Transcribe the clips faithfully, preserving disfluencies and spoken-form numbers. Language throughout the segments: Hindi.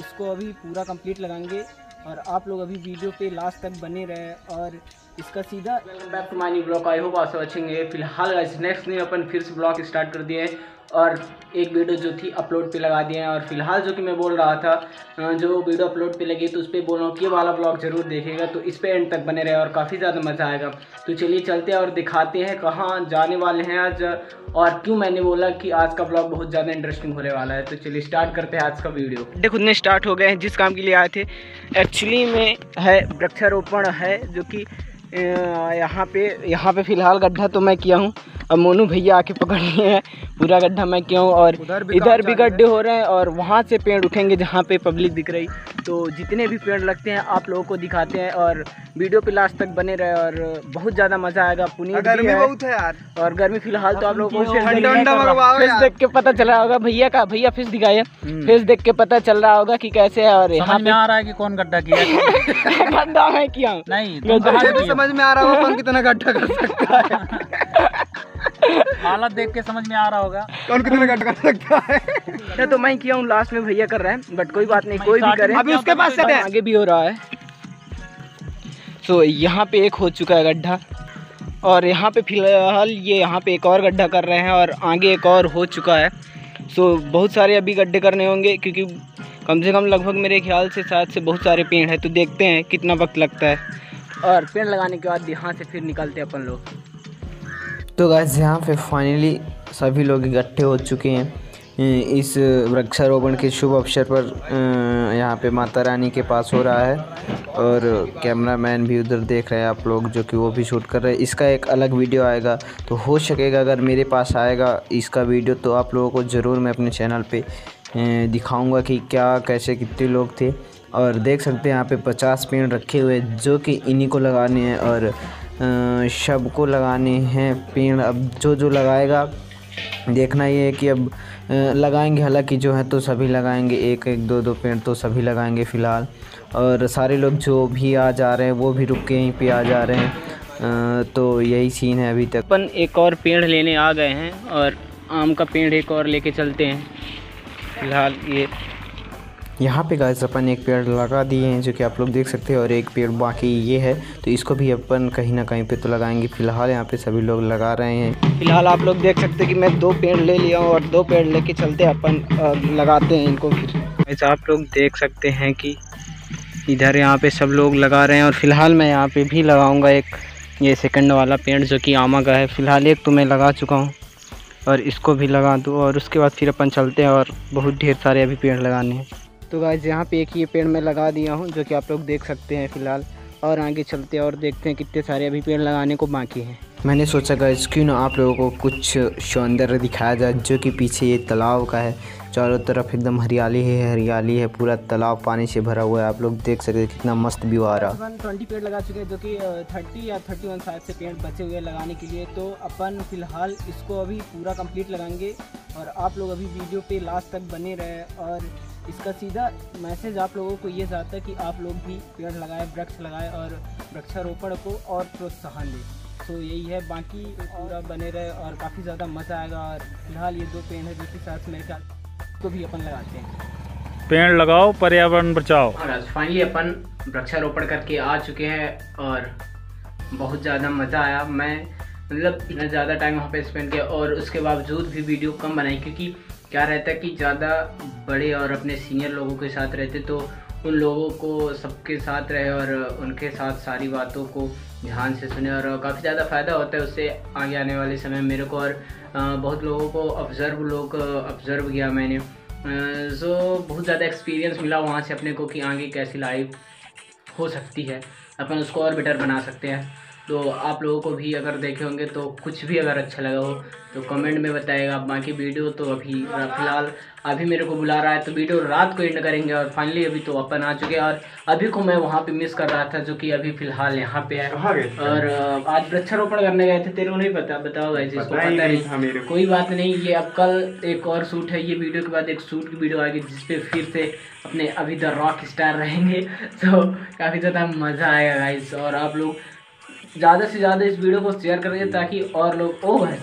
इसको अभी पूरा कंप्लीट लगाएंगे और आप लोग अभी वीडियो पे लास्ट तक बने रहे और इसका सीधा। Welcome back to my new blog. I hope आप सब अच्छे होंगे। फिलहाल गाइस नेक्स्ट न्यू अपन फिर से ब्लॉग स्टार्ट कर दिए हैं और एक वीडियो जो थी अपलोड पे लगा दिए हैं। और फिलहाल जो कि मैं बोल रहा था, जो वीडियो अपलोड पे लगी तो उस पर बोल रहा हूँ कि वाला ब्लॉग जरूर देखिएगा, तो इस पर एंड तक बने रहे और काफ़ी ज़्यादा मज़ा आएगा। तो चलिए चलते हैं और दिखाते हैं कहाँ जाने वाले हैं आज और क्यों मैंने बोला कि आज का ब्लॉग बहुत ज़्यादा इंटरेस्टिंग होने वाला है। तो चलिए स्टार्ट करते हैं आज का वीडियो। डे खुद ने स्टार्ट हो गए हैं जिस काम के लिए आए थे। एक्चुअली में है वृक्षारोपण है, जो कि यहाँ पे यहाँ पे फिलहाल गड्ढा तो मैं किया हूँ। अब मोनू भैया आके पकड़ लिए हैं, पूरा गड्ढा मैं किया हूँ और इधर भी गड्ढे हो रहे हैं और वहाँ से पेड़ उठेंगे जहाँ पे पब्लिक दिख रही। तो जितने भी पेड़ लगते हैं आप लोगों को दिखाते हैं और वीडियो पे लास्ट तक बने रहे और बहुत ज़्यादा मज़ा आएगा। पुनीत गर्मी बहुत है यार और गर्मी फिलहाल तो आप लोगों को फेस देख के पता चल रहा होगा। भैया का भैया फेस दिखाइए, फेस देख के पता चल रहा होगा कि कैसे है और यहाँ पे आ रहा है कि कौन गड्ढा किया गड्ढा मैं किया हूँ। नहीं समझ में आ रहा होगा कौन कितना गड्ढा कर सकता है, हालत देख के समझ में आ रहा होगा कौन कितने गड्ढा कर सकता है। नहीं तो मैं किया हूँ, लास्ट में भैया कर रहे हैं, बट कोई बात नहीं, कोई भी करे अभी उसके पास से आगे भी हो रहा है। सो यहाँ पे एक हो चुका है गड्ढा और यहाँ पे फिलहाल ये यहाँ पे एक और गड्ढा कर रहे हैं और आगे एक और हो चुका है। सो बहुत सारे अभी गड्ढे करने होंगे क्योंकि कम से कम लगभग मेरे ख्याल से साथ से बहुत सारे पेड़ हैं। तो देखते हैं कितना वक्त लगता है और पेड़ लगाने के बाद यहाँ से फिर निकलते हैं अपन लोग। तो गाइस यहाँ पे फाइनली सभी लोग इकट्ठे हो चुके हैं इस वृक्षारोपण के शुभ अवसर पर। यहाँ पे माता रानी के पास हो रहा है और कैमरामैन भी उधर देख रहे हैं आप लोग, जो कि वो भी शूट कर रहे हैं। इसका एक अलग वीडियो आएगा, तो हो सकेगा अगर मेरे पास आएगा इसका वीडियो तो आप लोगों को ज़रूर मैं अपने चैनल पे दिखाऊंगा कि क्या कैसे कितने लोग थे। और देख सकते हैं यहाँ पे पचास पेड़ रखे हुए जो कि इन्हीं को लगाने हैं और सबको लगाने हैं पेड़। अब जो जो लगाएगा देखना ये है कि अब लगाएंगे, हालांकि जो है तो सभी लगाएंगे, एक एक दो दो पेड़ तो सभी लगाएंगे फ़िलहाल। और सारे लोग जो भी आ जा रहे हैं वो भी रुक के यहीं पे आ जा रहे हैं। तो यही सीन है अभी तक। अपन एक और पेड़ लेने आ गए हैं और आम का पेड़ एक और लेके चलते हैं फिलहाल। ये यहाँ पे गाइस अपन एक पेड़ लगा दिए हैं जो कि आप लोग देख सकते हैं और एक पेड़ बाकी ये है, तो इसको भी अपन कहीं ना कहीं पे तो लगाएंगे। फिलहाल यहाँ पे सभी लोग लगा रहे हैं। फिलहाल आप लोग देख सकते हैं कि मैं दो पेड़ ले लिया हूँ और दो पेड़ लेके चलते हैं अपन लगाते हैं इनको। फिर गाइस आप लोग देख सकते हैं कि इधर यहाँ पर सब लोग लगा रहे हैं और फिलहाल मैं यहाँ पर भी लगाऊँगा एक ये सेकेंड वाला पेड़ जो कि आमा का है। फ़िलहाल एक तो मैं लगा चुका हूँ और इसको भी लगा दूँ और उसके बाद फिर अपन चलते हैं और बहुत ढेर सारे अभी पेड़ लगाने हैं। तो गाइस यहाँ पे एक ये पेड़ मैं लगा दिया हूँ जो कि आप लोग देख सकते हैं फ़िलहाल और आगे चलते हैं और देखते हैं कितने सारे अभी पेड़ लगाने को बाकी हैं। मैंने सोचा गाइस क्यों ना आप लोगों को कुछ सौंदर्य दिखाया जाए, जो कि पीछे ये तालाब का है। चारों तरफ एकदम हरियाली ही हरियाली है, पूरा तालाब पानी से भरा हुआ है। आप लोग देख सकते हैं कितना मस्त व्यू आ रहा है। ट्वेंटी पेड़ लगा चुके हैं जो कि थर्टी या थर्टी वन साइड से पेड़ बचे हुए लगाने के लिए। तो अपन फिलहाल इसको अभी पूरा कंप्लीट लगाएंगे और आप लोग अभी वीडियो पे लास्ट तक बने रहे और इसका सीधा मैसेज आप लोगों को ये जाता है कि आप लोग भी पेड़ लगाएं, वृक्ष लगाएं और वृक्षारोपण को और प्रोत्साहन दें। तो यही है, बाकी पूरा बने रहे और काफ़ी ज़्यादा मज़ा आएगा। और फिलहाल ये दो पेड़ है जिसके साथ मेरे साथ को भी अपन लगाते हैं। पेड़ लगाओ, पर्यावरण बचाओ। फाइनली अपन वृक्षारोपण करके आ चुके हैं और बहुत ज़्यादा मज़ा आया। मैं मतलब इतना ज़्यादा टाइम वहाँ पे स्पेंड किया और उसके बावजूद भी वीडियो कम बनाई, क्योंकि क्या रहता है कि ज़्यादा बड़े और अपने सीनियर लोगों के साथ रहते तो उन लोगों को सबके साथ रहे और उनके साथ सारी बातों को ध्यान से सुने और काफ़ी ज़्यादा फ़ायदा होता है उससे आगे आने वाले समय मेरे को। और बहुत लोगों को ऑब्ज़र्व लोग ऑब्ज़र्व किया मैंने, सो बहुत ज़्यादा एक्सपीरियंस मिला वहाँ से अपने को कि आगे कैसी लाइफ हो सकती है, अपन उसको और बेटर बना सकते हैं। तो आप लोगों को भी अगर देखे होंगे तो कुछ भी अगर अच्छा लगा हो तो कमेंट में बताइएगा। बाकी वीडियो तो अभी फ़िलहाल अभी मेरे को बुला रहा है तो वीडियो रात को एंड करेंगे। और फाइनली अभी तो अपन आ चुके हैं और अभी को मैं वहाँ पे मिस कर रहा था जो कि अभी फ़िलहाल यहाँ पे है। और आज वृक्षारोपण करने गए थे, तेरे को नहीं पता? बताओ भाई, जिसको पता नहीं कोई बात नहीं। ये अब कल एक और शूट है, ये वीडियो के बाद एक शूट की वीडियो आएगी जिसपे फिर से अपने अभी द रॉक स्टार रहेंगे। तो काफ़ी ज़्यादा मज़ा आएगा गाइस। और आप लोग ज़्यादा से ज़्यादा इस वीडियो को शेयर करिए ताकि और लोग। ओ भाई,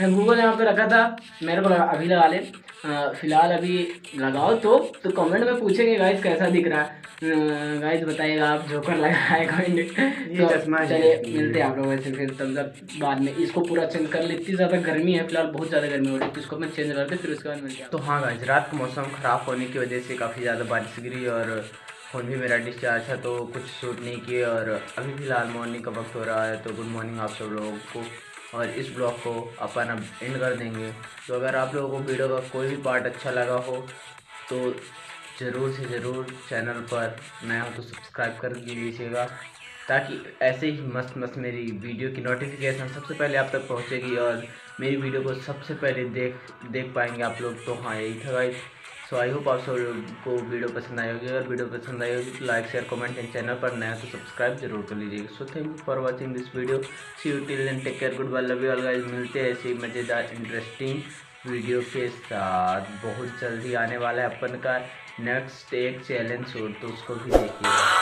मैं गूगल यहाँ पे रखा था, मेरे को लगा अभी लगा ले, फ़िलहाल अभी लगाओ तो तो कमेंट में पूछेंगे गाइस कैसा दिख रहा है, गाइस बताइएगा आप जोकर लगाए कमेंट। तो चलिए मिलते हैं आप लोगों से फिर तब तक बाद में। इसको पूरा चेंज कर ले, इतनी ज़्यादा गर्मी है फिलहाल, बहुत ज़्यादा गर्मी हो रही है, तो इसको मैं चेंज करते फिर उसके बाद मिलते हैं। तो हाँ गाइस, रात का मौसम ख़राब होने की वजह से काफ़ी ज़्यादा बारिश गिरी और फ़ोन भी मेरा डिस्चार्ज था तो कुछ शूट नहीं किए। और अभी फ़िलहाल मॉर्निंग का वक्त हो रहा है, तो गुड मॉर्निंग आप सब लोगों को, और इस ब्लॉग को अपन अब एंड कर देंगे। तो अगर आप लोगों को वीडियो का कोई भी पार्ट अच्छा लगा हो तो ज़रूर से ज़रूर चैनल पर नया हो तो सब्सक्राइब कर दीजिएगा, ताकि ऐसे ही मस्त मस्त मेरी वीडियो की नोटिफिकेशन सबसे पहले आप तक पहुंचेगी और मेरी वीडियो को सबसे पहले देख देख पाएंगे आप लोग। तो हाँ यही था गाइस, सो आई होप आप सब लोग को वीडियो पसंद आई होगी। अगर वीडियो पसंद आई होगी तो like share comment and channel पर नया तो सब्सक्राइब जरूर कर लीजिएगा। So thank you for watching this video, see you till then, take care, good bye, love you all guys. मिलते हैं ऐसी मज़ेदार इंटरेस्टिंग वीडियो के साथ। बहुत जल्दी आने वाला है अपन का नेक्स्ट एक चैलेंज शूट, तो उसको भी देखिएगा।